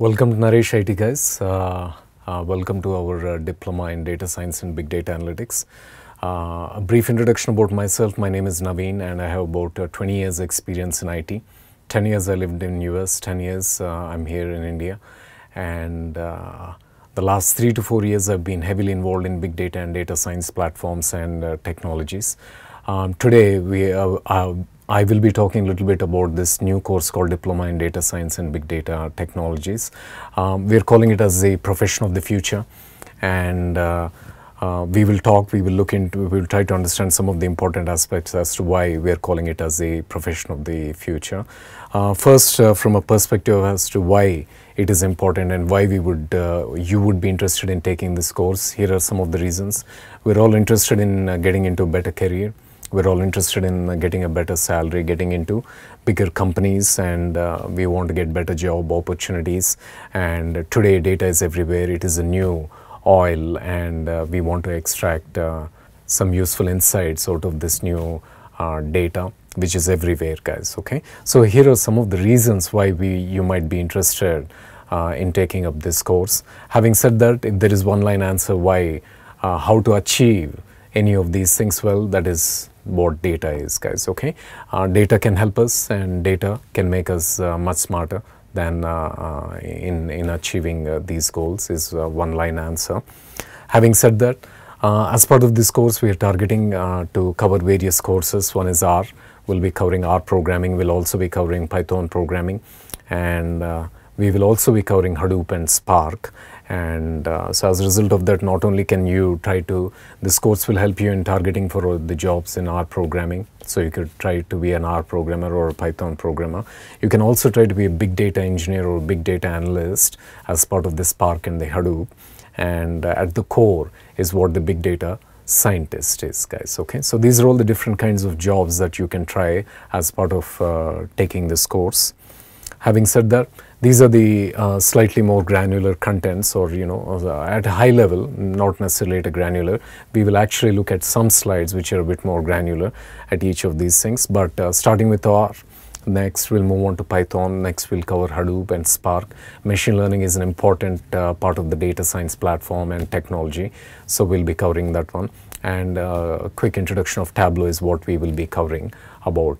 Welcome to Naresh IT, guys. Welcome to our diploma in data science and big data analytics. A brief introduction about myself. My name is Naveen and I have about 20 years experience in IT. 10 years I lived in US, 10 years I'm here in India. And the last 3 to 4 years I've been heavily involved in big data and data science platforms and technologies. Today I will be talking a little bit about this new course called Diploma in Data Science and Big Data Technologies. We are calling it as the profession of the future, and we will try to understand some of the important aspects as to why we are calling it as the profession of the future. First, from a perspective as to why it is important and why we would, you would be interested in taking this course, here are some of the reasons. We're all interested in getting into a better career. We're all interested in getting a better salary, getting into bigger companies, and we want to get better job opportunities. And today data is everywhere. It is a new oil, and we want to extract some useful insights out of this new data, which is everywhere, guys. Okay, so here are some of the reasons why you might be interested in taking up this course. Having said that, if there is one line answer why, how to achieve any of these things, well, that is what data is, guys. Okay, data can help us, and data can make us much smarter than in achieving these goals is one line answer. Having said that, as part of this course, we are targeting to cover various courses. One is R. We'll be covering R programming. We'll also be covering Python programming, and we will also be covering Hadoop and Spark. And so as a result of that, not only can you try to, this course will help you in targeting for the jobs in R programming. So you could try to be an R programmer or a Python programmer. You can also try to be a big data engineer or big data analyst as part of the Spark and the Hadoop. And at the core is what the big data scientist is, guys. Okay, so these are all the different kinds of jobs that you can try as part of taking this course. Having said that, these are the slightly more granular contents, or you know, at a high level, not necessarily at a granular. We will actually look at some slides which are a bit more granular at each of these things. But starting with R, next we'll move on to Python, next we'll cover Hadoop and Spark. Machine learning is an important part of the data science platform and technology, so we'll be covering that one. And a quick introduction of Tableau is what we will be covering about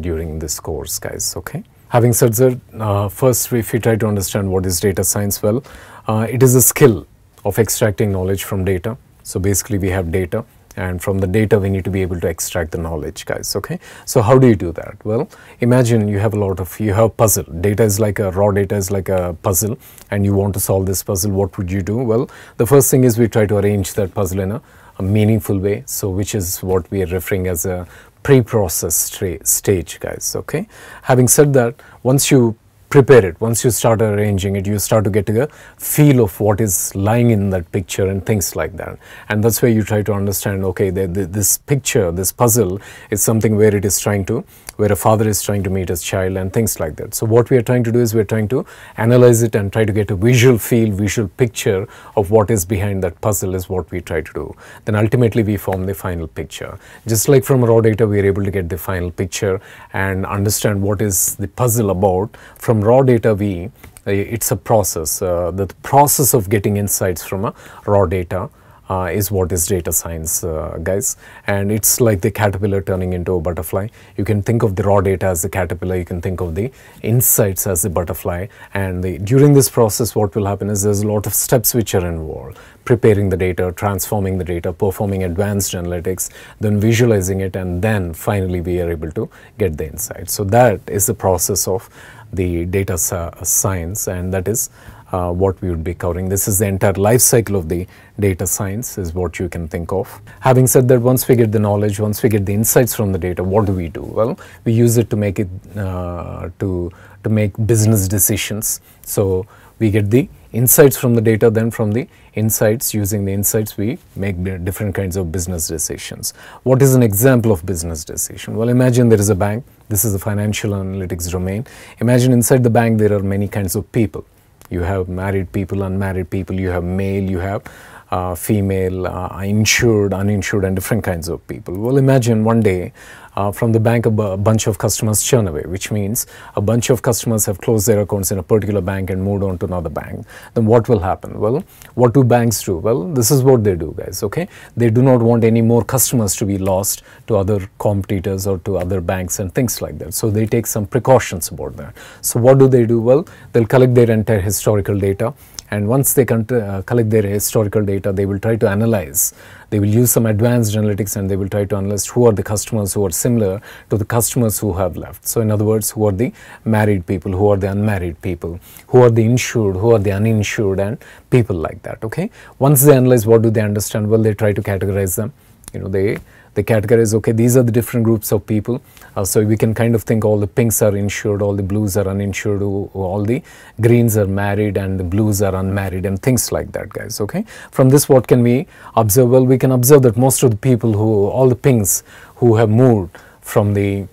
during this course, guys. Okay. Having said that, first, if we try to understand what is data science, well, it is a skill of extracting knowledge from data. So basically we have data, and from the data we need to be able to extract the knowledge, guys. Okay, so how do you do that? Well, imagine you have a lot of, you have puzzle. Data is like a, raw data is like a puzzle, and you want to solve this puzzle. What would you do? Well, the first thing is we try to arrange that puzzle in a meaningful way, so which is what we are referring as a pre-process stage, guys. Okay, having said that, once you prepare it, once you start arranging it, you start to get a feel of what is lying in that picture and things like that. And that's where you try to understand, okay, this picture, this puzzle is something where it is trying to, where a father is trying to meet his child and things like that. So what we are trying to do is we're trying to analyze it and try to get a visual feel, visual picture of what is behind that puzzle is what we try to do. Then ultimately we form the final picture. Just like from raw data, we are able to get the final picture and understand what is the puzzle about. From raw data, it's a process. The process of getting insights from a raw data is what is data science, guys. And it's like the caterpillar turning into a butterfly. You can think of the raw data as the caterpillar, you can think of the insights as the butterfly. And during this process, what will happen is there's a lot of steps which are involved. Preparing the data, transforming the data, performing advanced analytics, then visualizing it, and then finally we are able to get the insights. So that is the process of the data science, and that is what we would be covering. This is the entire life cycle of the data science is what you can think of. Having said that, once we get the knowledge, once we get the insights from the data, what do we do? Well, we use it to make it to make business decisions. So we get the insights from the data, then from the insights, using the insights we make different kinds of business decisions. What is an example of business decision? Well, imagine there is a bank. This is the financial analytics domain. Imagine inside the bank there are many kinds of people. You have married people, unmarried people, you have male, you have female, insured, uninsured, and different kinds of people. Well, imagine one day from the bank a bunch of customers churn away, which means a bunch of customers have closed their accounts in a particular bank and moved on to another bank. Then what will happen? Well, what do banks do? Well, this is what they do, guys, okay? They do not want any more customers to be lost to other competitors or to other banks and things like that. So they take some precautions about that. So what do they do? Well, they'll collect their entire historical data. And once they collect their historical data, they will try to analyze. They will use some advanced analytics and they will try to analyze who are the customers who are similar to the customers who have left. So in other words, who are the married people, who are the unmarried people, who are the insured, who are the uninsured, and people like that, okay? Once they analyze, what do they understand? Well, they try to categorize them. You know, they categorize, okay, these are the different groups of people. So we can kind of think all the pinks are insured, all the blues are uninsured, all the greens are married, and the blues are unmarried, and things like that, guys, okay? From this, what can we observe? Well, we can observe that most of the people who, all the pinks who have moved from the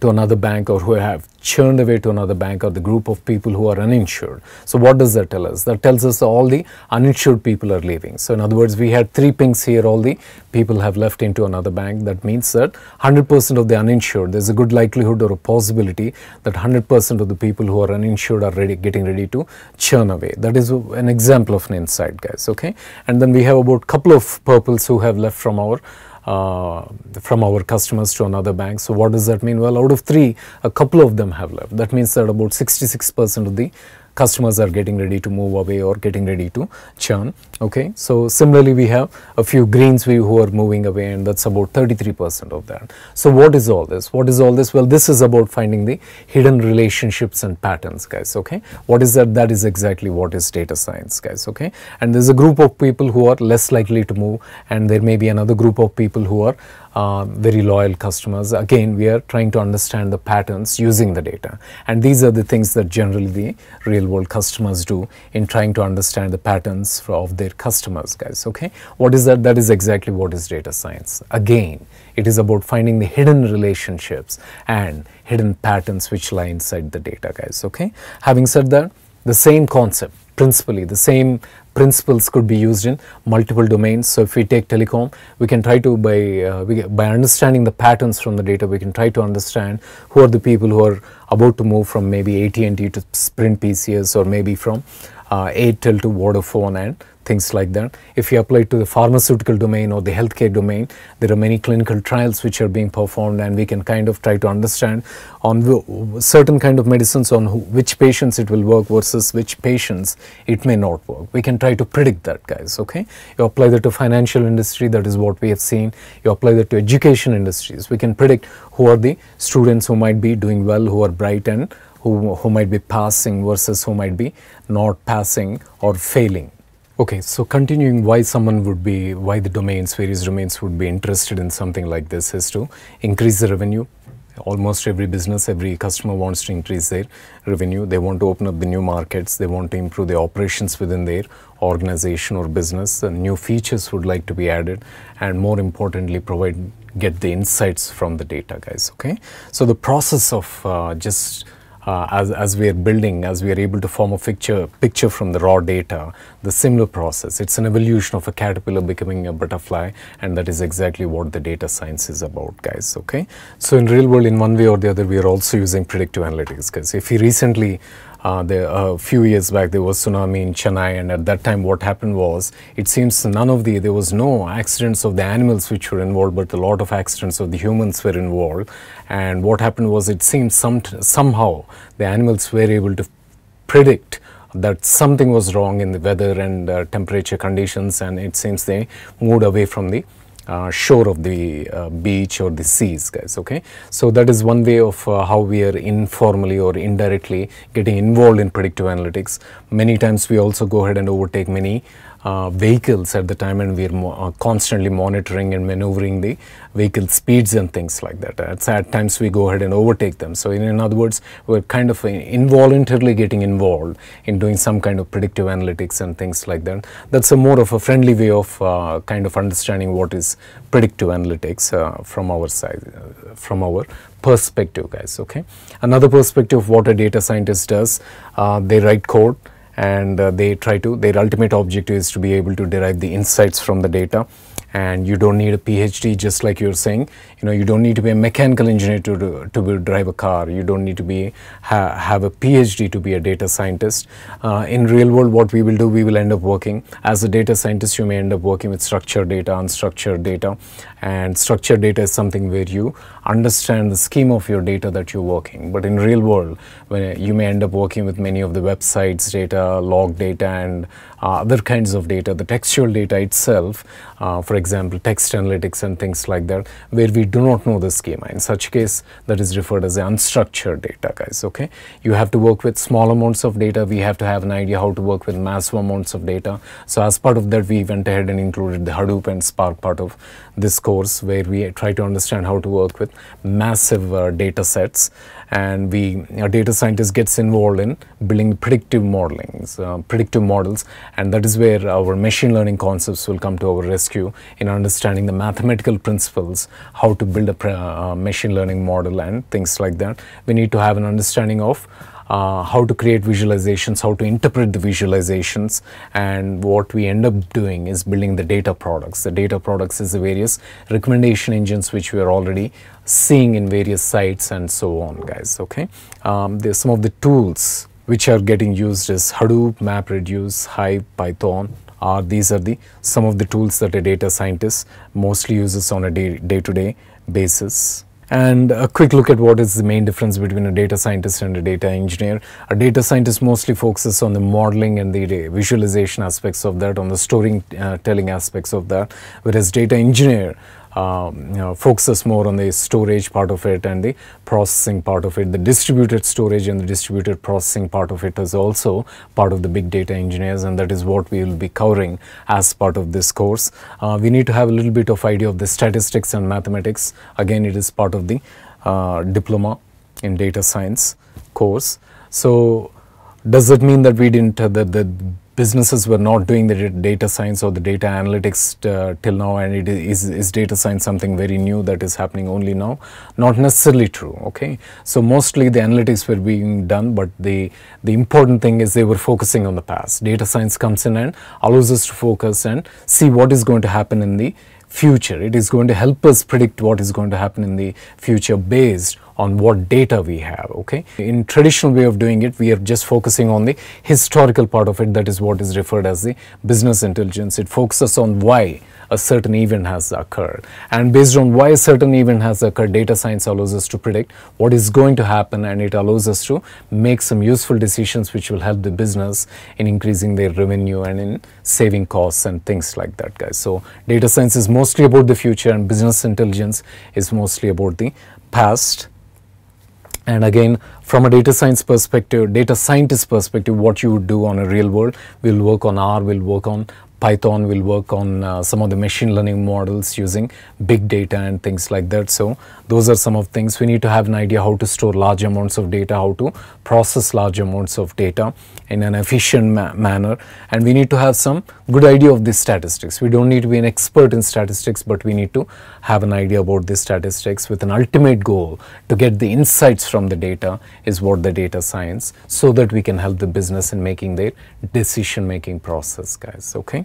to another bank, or who have churned away to another bank, or the group of people who are uninsured. So what does that tell us? That tells us all the uninsured people are leaving. So in other words, we had three pings here, all the people have left into another bank. That means that 100% of the uninsured, there's a good likelihood or a possibility that 100% of the people who are uninsured are getting ready to churn away. That is an example of an insight, guys, okay? And then we have about a couple of purples who have left from our customers to another bank. So what does that mean? Well, out of three, a couple of them have left. That means that about 66% of the customers are getting ready to move away or getting ready to churn, okay? So similarly, we have a few greens who are moving away, and that's about 33% of that. So what is all this? What is all this? Well, this is about finding the hidden relationships and patterns, guys, okay? What is that? That is exactly what is data science, guys, okay? And there's a group of people who are less likely to move, and there may be another group of people who are very loyal customers. Again, we are trying to understand the patterns using the data, and these are the things that generally the real world customers do in trying to understand the patterns of their customers, guys, okay? What is that? That is exactly what is data science. Again, it is about finding the hidden relationships and hidden patterns which lie inside the data, guys, okay? Having said that, the same concept, principally the same principles could be used in multiple domains. So if we take telecom, we can try to, by understanding the patterns from the data, we can try to understand who are the people who are about to move from maybe AT&T to Sprint PCS, or maybe from Airtel to Vodafone and things like that. If you apply it to the pharmaceutical domain or the healthcare domain, there are many clinical trials which are being performed, and we can kind of try to understand on certain kind of medicines on which patients it will work versus which patients it may not work. We can try to predict that, guys, okay? You apply that to financial industry, that is what we have seen. You apply that to education industries, we can predict who are the students who might be doing well, who are bright, and who might be passing versus who might be not passing or failing. Okay, so continuing, why the domains, various domains would be interested in something like this is to increase the revenue. Almost every business, every customer wants to increase their revenue. They want to open up the new markets. They want to improve the operations within their organization or business. New features would like to be added, and more importantly, get the insights from the data, guys, okay? So the process of as we are building, as we are able to form a picture from the raw data, the similar process, it's an evolution of a caterpillar becoming a butterfly, and that is exactly what the data science is about, guys, okay? So in real world, in one way or the other, we are also using predictive analytics, guys. If you recently a few years back, there was tsunami in Chennai, and at that time what happened was, it seems there was no accidents of the animals which were involved, but a lot of accidents of the humans were involved. And what happened was, it seemed somehow the animals were able to predict that something was wrong in the weather and temperature conditions, and it seems they moved away from the shore of the beach or the seas, guys, okay? So that is one way of how we are informally or indirectly getting involved in predictive analytics. Many times we also go ahead and overtake many vehicles at the time, and we are constantly monitoring and maneuvering the vehicle speeds and things like that. At times we go ahead and overtake them. So in other words, we're kind of involuntarily getting involved in doing some kind of predictive analytics and things like that. That's a more of a friendly way of kind of understanding what is predictive analytics from our side, from our perspective, guys, okay? Another perspective of what a data scientist does, they write code, and their ultimate objective is to be able to derive the insights from the data. And you don't need a PhD, just like you're saying. You know, you don't need to be a mechanical engineer to drive a car. You don't need to be have a PhD to be a data scientist. In real world, what we will do, we will end up working as a data scientist. You may end up working with structured data, unstructured data, and structured data is something where you understand the scheme of your data that you're working. But in real world, when you may end up working with many of the websites data, log data, and other kinds of data, the textual data itself, for example, text analytics and things like that, where we do not know the schema. In such case, that is referred as unstructured data, guys, okay? You have to work with small amounts of data. We have to have an idea how to work with massive amounts of data. So as part of that, we went ahead and included the Hadoop and Spark part of this course, where we try to understand how to work with massive data sets. And our data scientist gets involved in building predictive models, and that is where our machine learning concepts will come to our rescue in understanding the mathematical principles, how to build a machine learning model and things like that. We need to have an understanding of how to create visualizations, how to interpret the visualizations, and what we end up doing is building the data products. The data products is the various recommendation engines which we are already seeing in various sites and so on, guys, okay? There's some of the tools which are getting used is Hadoop, MapReduce, Hive, Python. These are some of the tools that a data scientist mostly uses on a day-to-day basis. And a quick look at what is the main difference between a data scientist and a data engineer. A data scientist mostly focuses on the modeling and the visualization aspects of that, on the storytelling aspects of that, whereas data engineer focuses more on the storage part of it and the processing part of it. The distributed storage and the distributed processing part of it is also part of the big data engineers, and that is what we will be covering as part of this course. We need to have a little bit of idea of the statistics and mathematics. Again, it is part of the diploma in data science course. So does it mean that we didn't the businesses were not doing the data science or the data analytics till now, and it is data science something very new that is happening only now? Not necessarily true, okay? So mostly the analytics were being done, but the important thing is they were focusing on the past. Data science comes in and allows us to focus and see what is going to happen in the future. It is going to help us predict what is going to happen in the future based on what data we have, okay? In traditional way of doing it, we are just focusing on the historical part of it. That is what is referred as the business intelligence. It focuses on why a certain event has occurred, and based on why a certain event has occurred, data science allows us to predict what is going to happen, and it allows us to make some useful decisions which will help the business in increasing their revenue and in saving costs and things like that, guys. So data science is mostly about the future and business intelligence is mostly about the past. And again, from a data science perspective, data scientist perspective, what you would do on a real world, we'll work on R, we'll work on Python, we'll work on some of the machine learning models using big data and things like that. So those are some of the things. We need to have an idea how to store large amounts of data, how to process large amounts of data in an efficient manner, and we need to have some good idea of the statistics. We don't need to be an expert in statistics, but we need to have an idea about the statistics with an ultimate goal to get the insights from the data is what the data science, so that we can help the business in making their decision-making process, guys, okay?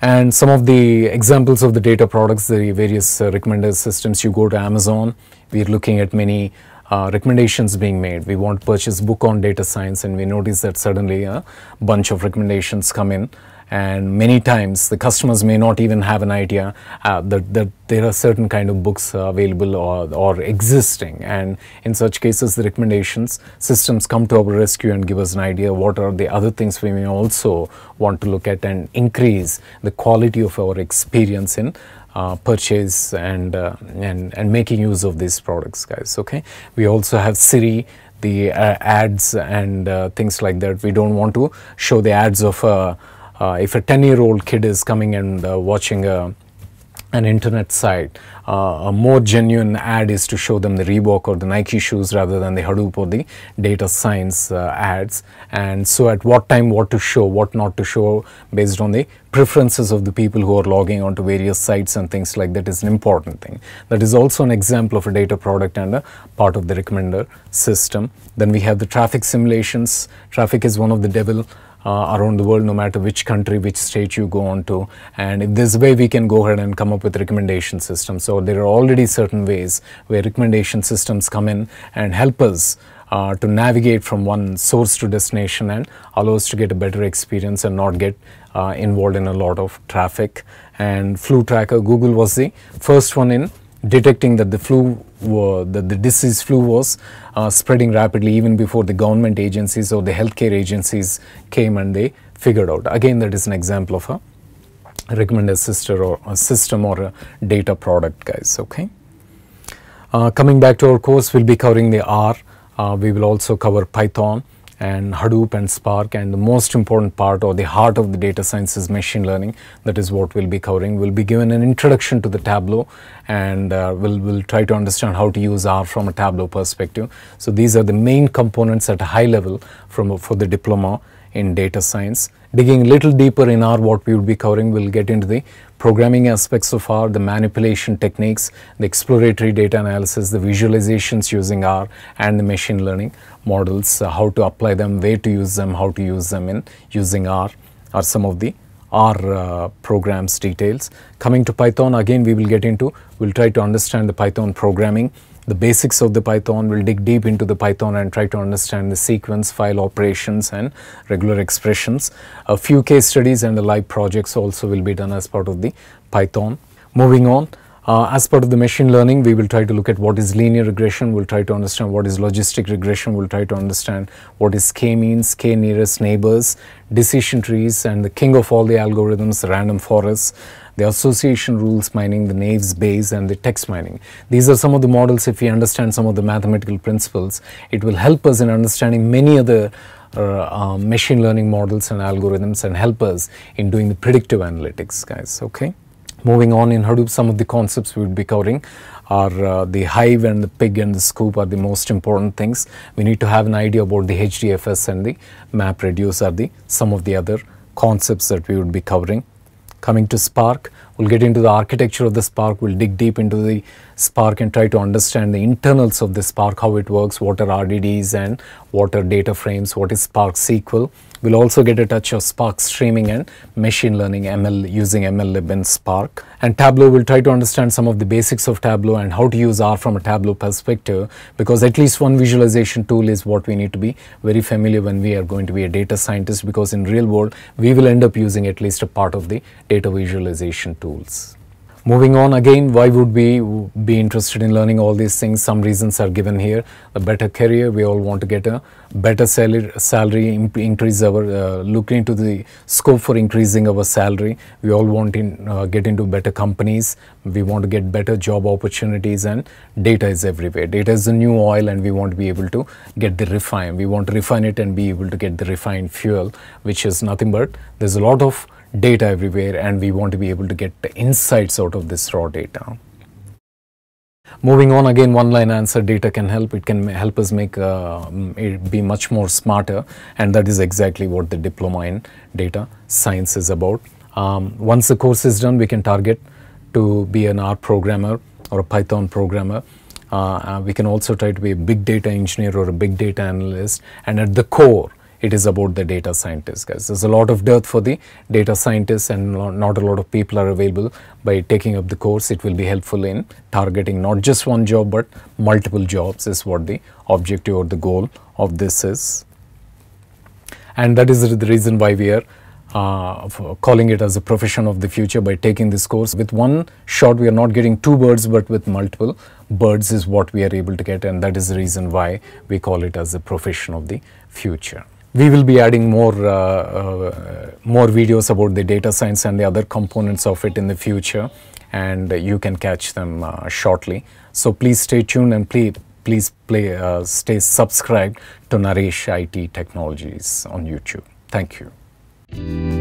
And some of the examples of the data products, the various recommender systems. You go to Amazon, we're looking at many recommendations being made. We want to purchase book on data science, and we notice that suddenly a bunch of recommendations come in, and many times the customers may not even have an idea that there are certain kind of books available or existing. And in such cases, the recommendations systems come to our rescue and give us an idea what are the other things we may also want to look at and increase the quality of our experience in purchase and making use of these products, guys, okay? We also have Siri, the ads and things like that. We don't want to show the ads of if a 10-year-old kid is coming and watching an internet site, a more genuine ad is to show them the Reebok or the Nike shoes rather than the Hadoop or the data science ads. And so at what time what to show, what not to show based on the preferences of the people who are logging onto various sites and things like that is an important thing. That is also an example of a data product and a part of the recommender system. Then we have the traffic simulations. Traffic is one of the devil around the world, no matter which country, which state you go on to, and if this way we can go ahead and come up with recommendation systems. So there are already certain ways where recommendation systems come in and help us to navigate from one source to destination and allow us to get a better experience and not get involved in a lot of traffic. And flu tracker, Google was the first one in detecting that the flu that the disease flu was spreading rapidly even before the government agencies or the healthcare agencies came and they figured out. Again, that is an example of a recommender system or a data product, guys. Okay. Coming back to our course, we'll be covering the R. We will also cover Python and Hadoop and Spark, and the most important part or the heart of the data science is machine learning. That is what we'll be covering. We'll be given an introduction to the Tableau, and we'll try to understand how to use R from a Tableau perspective. So these are the main components at a high level for the diploma in data science. Digging a little deeper in R, what we will be covering, we'll get into the programming aspects of R, the manipulation techniques, the exploratory data analysis, the visualizations using R, and the machine learning models, how to apply them, where to use them, how to use them in using R are some of the R programs details. Coming to Python, again we will get into, we'll try to understand the Python programming, the basics of the Python. We'll dig deep into the Python and try to understand the sequence, file operations, and regular expressions. A few case studies and the live projects also will be done as part of the Python. Moving on, as part of the machine learning, we will try to look at what is linear regression, we'll try to understand what is logistic regression, we'll try to understand what is k-means, k-nearest neighbors, decision trees, and the king of all the algorithms, random forests, the association rules mining, the Navier Bayes, and the text mining. These are some of the models. If we understand some of the mathematical principles, it will help us in understanding many other machine learning models and algorithms and help us in doing the predictive analytics, guys. Okay. Moving on, in Hadoop, some of the concepts we will be covering are the Hive and the Pig and the Scoop are the most important things. We need to have an idea about the HDFS and the MapReduce are the some of the other concepts that we would be covering. Coming to Spark, we'll get into the architecture of the Spark, we'll dig deep into the Spark and try to understand the internals of the Spark, how it works, what are RDDs and what are data frames, what is Spark SQL. We'll also get a touch of Spark streaming and machine learning, ML using ML Lib in Spark. And Tableau, we'll try to understand some of the basics of Tableau and how to use R from a Tableau perspective, because at least one visualization tool is what we need to be very familiar when we are going to be a data scientist, because in real world, we will end up using at least a part of the data visualization tools. Moving on, again, why would we be interested in learning all these things? Some reasons are given here. A better career, we all want to get a better salary, increase our, look into the scope for increasing our salary. We all want to get into better companies. We want to get better job opportunities, and data is everywhere. Data is the new oil, and we want to be able to get the refine. We want to refine it and be able to get the refined fuel, which is nothing but there's a lot of data everywhere, and we want to be able to get the insights out of this raw data. Moving on, again, one line answer, data can help. It can help us make it be much more smarter, and that is exactly what the diploma in data science is about. Once the course is done, we can target to be an R programmer or a Python programmer. We can also try to be a big data engineer or a big data analyst, and at the core, it is about the data scientists, guys. There's a lot of dearth for the data scientists, and not a lot of people are available. By taking up the course, it will be helpful in targeting not just one job, but multiple jobs is what the objective or the goal of this is. And that is the reason why we are calling it as a profession of the future. By taking this course, with one shot, we are not getting two birds, but with multiple birds is what we are able to get. And that is the reason why we call it as a profession of the future. We will be adding more videos about the data science and the other components of it in the future, and you can catch them shortly. So please stay tuned, and please stay subscribed to Naresh IT Technologies on YouTube. Thank you.